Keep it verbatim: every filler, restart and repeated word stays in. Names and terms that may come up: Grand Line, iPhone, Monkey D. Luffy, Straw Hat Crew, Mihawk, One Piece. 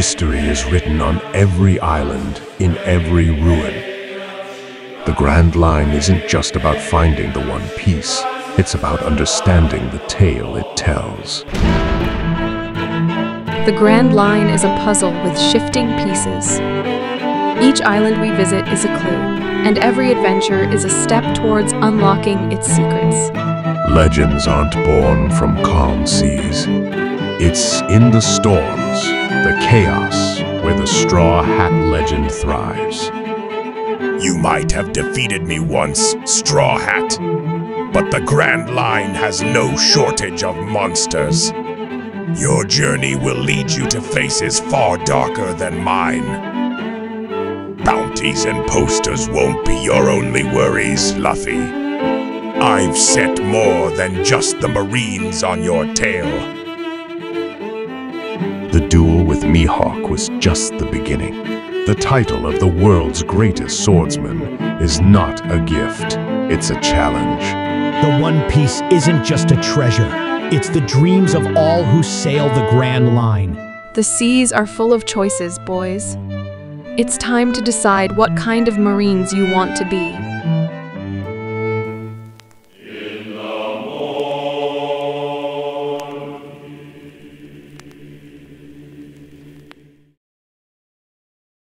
History is written on every island, in every ruin. The Grand Line isn't just about finding the One Piece. It's about understanding the tale it tells. The Grand Line is a puzzle with shifting pieces. Each island we visit is a clue, and every adventure is a step towards unlocking its secrets. Legends aren't born from calm seas. It's in the storms, the chaos, where the Straw Hat legend thrives. You might have defeated me once, Straw Hat, but the Grand Line has no shortage of monsters. Your journey will lead you to faces far darker than mine. Bounties and posters won't be your only worries, Luffy. I've set more than just the Marines on your tail. The duel with Mihawk was just the beginning. The title of the world's greatest swordsman is not a gift, it's a challenge. The One Piece isn't just a treasure. It's the dreams of all who sail the Grand Line. The seas are full of choices, boys. It's time to decide what kind of Marines you want to be.